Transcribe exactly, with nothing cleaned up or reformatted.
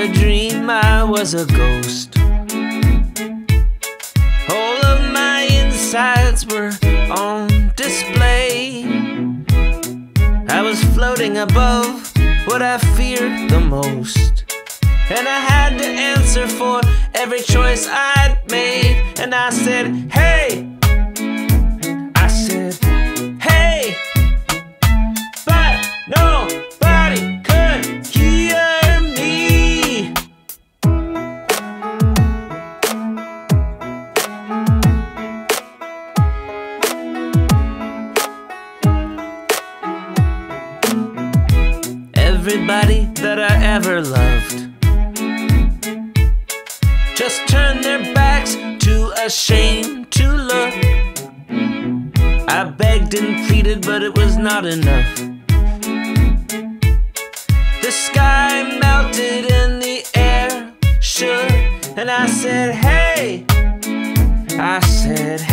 a dream, I was a ghost. All of my insides were on display. I was floating above what I feared the most, and I had to answer for every choice I'd made. And I said, hey, I said, hey, but nobody could hear me. Everybody that I ever loved just turned their backs, too ashamed to look. I begged and pleaded, but it was not enough. The sky melted and the air shook, and I said, hey, I said, hey.